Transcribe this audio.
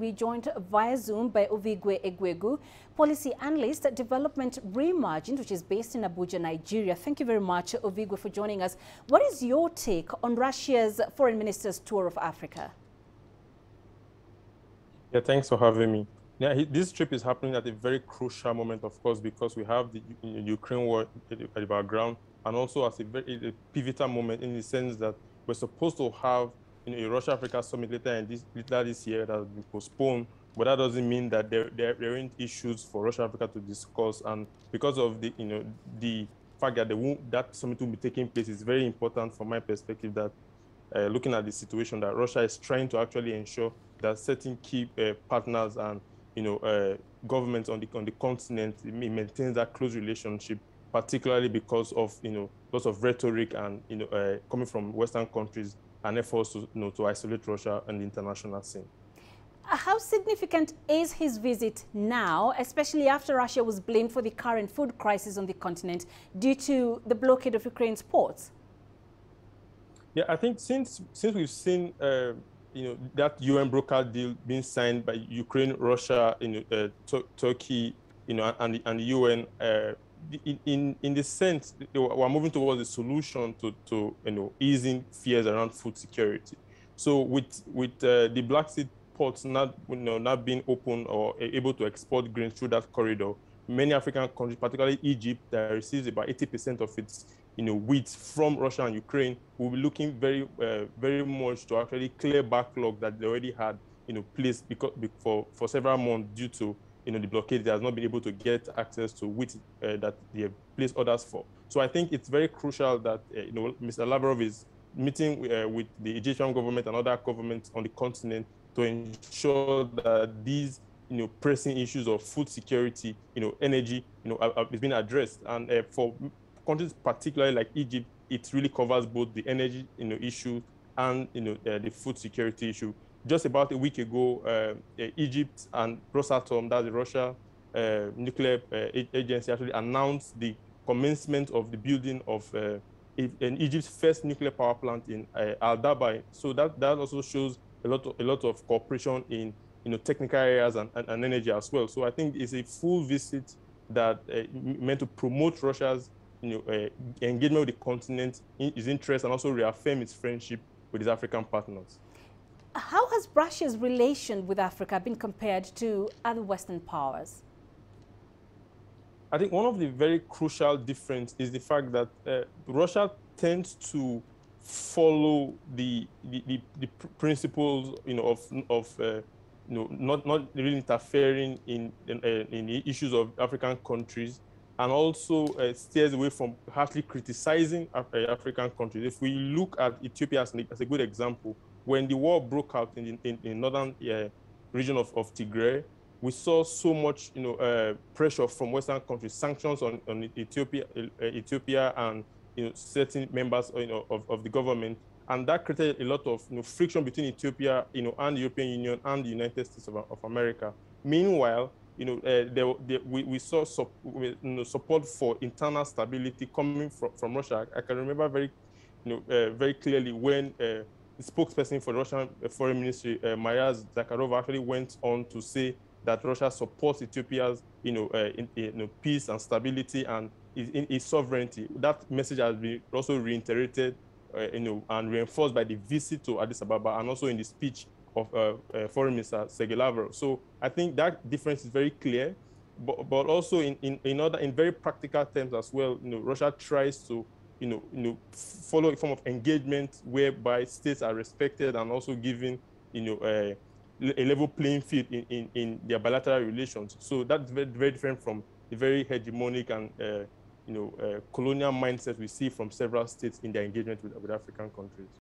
be joined via Zoom by Ovigwe Eguegu, policy analyst at Development Reimagined, which is based in Abuja, Nigeria. Thank you very much, Ovigwe, for joining us. What is your take on Russia's foreign minister's tour of Africa? Yeah, thanks for having me. Now, this trip is happening at a very crucial moment, of course, because we have the Ukraine war at the background, and also as a pivotal moment in the sense that we're supposed to have a Russia-Africa summit later this year that has been postponed, but that doesn't mean that there aren't issues for Russia-Africa to discuss. And because of the fact that that summit will be taking place, it's very important from my perspective that looking at the situation that Russia is trying to actually ensure that certain key partners and governments on the continent maintains that close relationship, particularly because of lots of rhetoric and coming from Western countries and efforts to to isolate Russia and the international scene. How significant is his visit now, especially after Russia was blamed for the current food crisis on the continent due to the blockade of Ukraine's ports? Yeah, I think since we've seen that UN brokered deal being signed by Ukraine, Russia, Turkey, and the UN, in the sense we're moving towards a solution to easing fears around food security. So with the Black Sea ports not being open or able to export grain through that corridor, many African countries, particularly Egypt, that receives about 80% of its wheat from Russia and Ukraine, will be looking very much to actually clear backlog that they already had placed for several months due to the blockade. They have not been able to get access to wheat that they have placed orders for. So I think it's very crucial that Mr. Lavrov is meeting with the Egyptian government and other governments on the continent to ensure that these pressing issues of food security, energy, is being addressed. And for countries particularly like Egypt, it really covers both the energy issue and the food security issue. Just about a week ago, Egypt and Rosatom, that's the Russia nuclear agency, actually announced the commencement of the building of Egypt's first nuclear power plant in Al-Dabai. So that also shows a lot of cooperation in technical areas and energy as well. So I think it's a full visit that meant to promote Russia's engagement with the continent, its interest, and also reaffirm its friendship with its African partners. How has Russia's relation with Africa been compared to other Western powers? I think one of the very crucial differences is the fact that Russia tends to follow the principles of not really interfering in the issues of African countries, and also steers away from harshly criticizing African countries. If we look at Ethiopia as a good example, when the war broke out in northern region of Tigray, we saw so much pressure from Western countries, sanctions on Ethiopia and certain members of the government, and that created a lot of friction between Ethiopia and the European Union and the United States of America. Meanwhile, we saw support for internal stability coming from Russia. I can remember very clearly when the spokesperson for the Russian Foreign Ministry, Maria Zakharova, actually went on to say that Russia supports Ethiopia's peace and stability and its sovereignty. That message has been also reiterated and reinforced by the visit to Addis Ababa and also in the speech of Foreign Minister Sergei Lavrov. So I think that difference is very clear, but also in very practical terms as well. Russia tries to follow a form of engagement whereby states are respected and also given a level playing field in their bilateral relations. So that's very, very different from the very hegemonic and colonial mindset we see from several states in their engagement with African countries.